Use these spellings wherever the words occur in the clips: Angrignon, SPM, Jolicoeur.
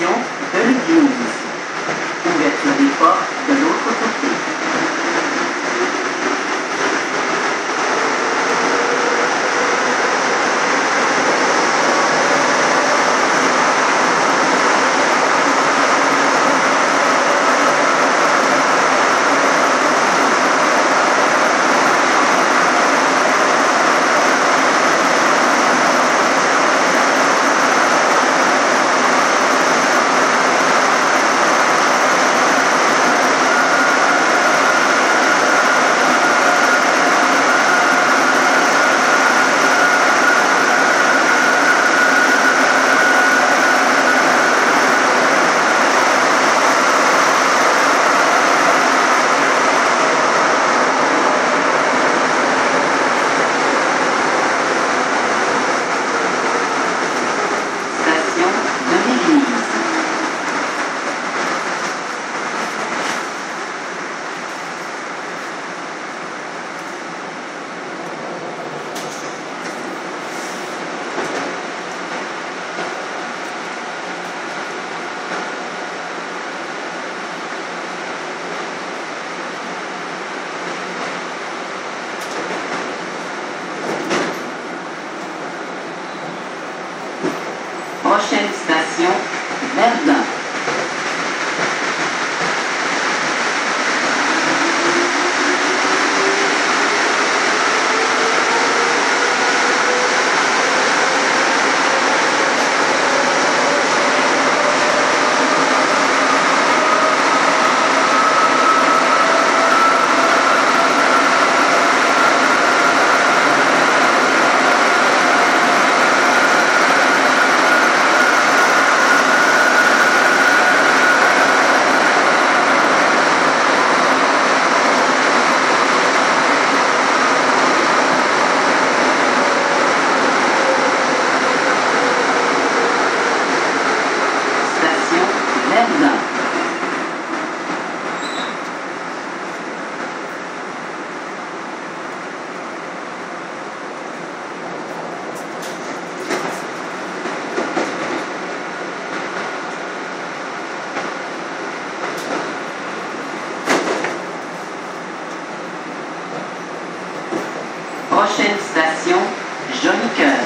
publication de reviews, ouverture des portes de l'autre côté. Prochaine station, Verdun. Prochaine station, Jolicoeur.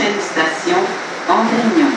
prochaine station, Angrignon.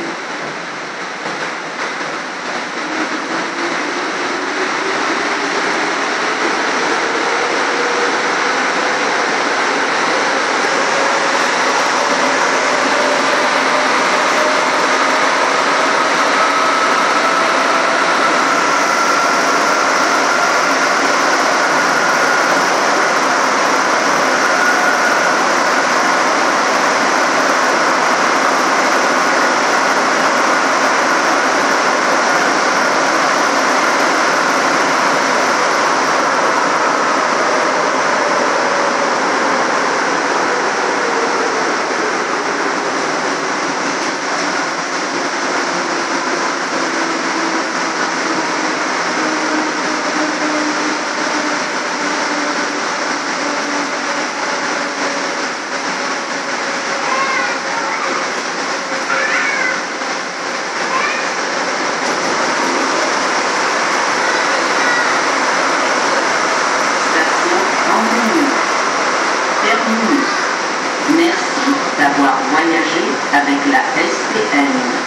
Merci d'avoir voyagé avec la SPM.